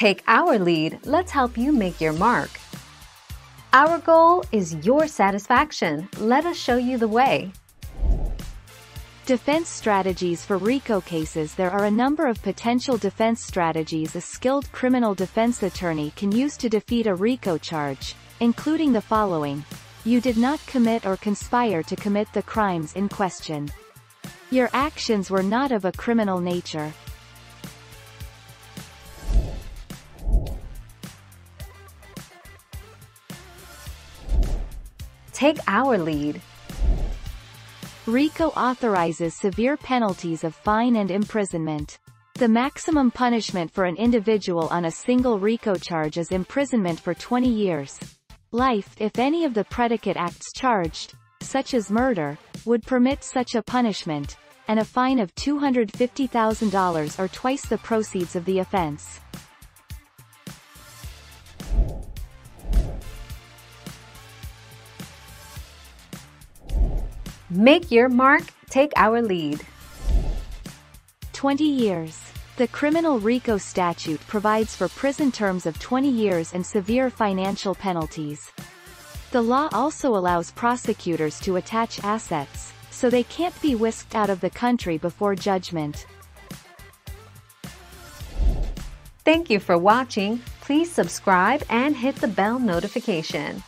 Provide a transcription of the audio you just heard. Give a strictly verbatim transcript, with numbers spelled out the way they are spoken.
Take our lead, let's help you make your mark. Our goal is your satisfaction. Let us show you the way. Defense strategies for RICO cases. There are a number of potential defense strategies a skilled criminal defense attorney can use to defeat a RICO charge, including the following. You did not commit or conspire to commit the crimes in question. Your actions were not of a criminal nature. Take our lead. RICO authorizes severe penalties of fine and imprisonment. The maximum punishment for an individual on a single RICO charge is imprisonment for twenty years. Life, if any of the predicate acts charged, such as murder, would permit such a punishment, and a fine of two hundred fifty thousand dollars or twice the proceeds of the offense. Make your mark, take our lead. twenty years. The criminal RICO statute provides for prison terms of twenty years and severe financial penalties. The law also allows prosecutors to attach assets, so they can't be whisked out of the country before judgment. Thank you for watching. Please subscribe and hit the bell notification.